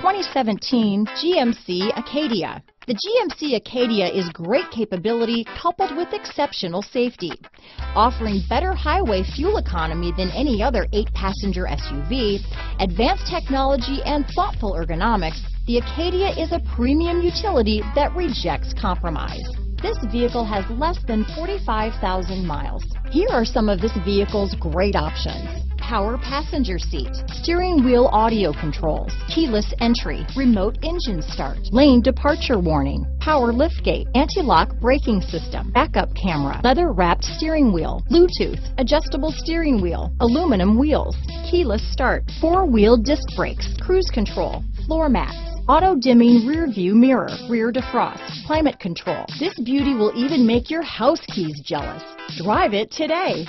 2017 GMC Acadia. The GMC Acadia is great capability coupled with exceptional safety. Offering better highway fuel economy than any other 8-passenger SUV, advanced technology and thoughtful ergonomics, the Acadia is a premium utility that rejects compromise. This vehicle has less than 45,000 miles. Here are some of this vehicle's great options. Power passenger seat, steering wheel audio controls, keyless entry, remote engine start, lane departure warning, power liftgate, anti-lock braking system, backup camera, leather-wrapped steering wheel, Bluetooth, adjustable steering wheel, aluminum wheels, keyless start, four-wheel disc brakes, cruise control, floor mats, auto-dimming rear-view mirror, rear defrost, climate control. This beauty will even make your house keys jealous. Drive it today.